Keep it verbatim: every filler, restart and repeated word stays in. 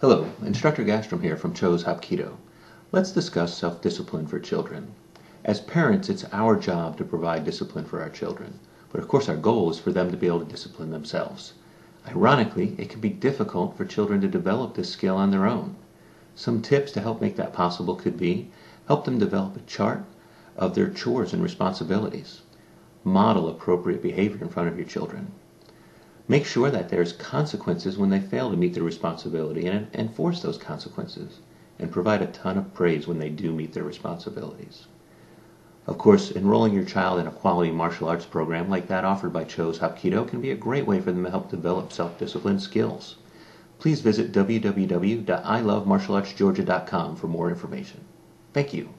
Hello, Instructor Gastrom here from Choe's HapKiDo. Let's discuss self-discipline for children. As parents, it's our job to provide discipline for our children, but of course our goal is for them to be able to discipline themselves. Ironically, it can be difficult for children to develop this skill on their own. Some tips to help make that possible could be, help them develop a chart of their chores and responsibilities. Model appropriate behavior in front of your children. Make sure that there's consequences when they fail to meet their responsibility and enforce those consequences, and provide a ton of praise when they do meet their responsibilities. Of course, enrolling your child in a quality martial arts program like that offered by Choe's HapKiDo can be a great way for them to help develop self-discipline skills. Please visit w w w dot i love martial arts georgia dot com for more information. Thank you.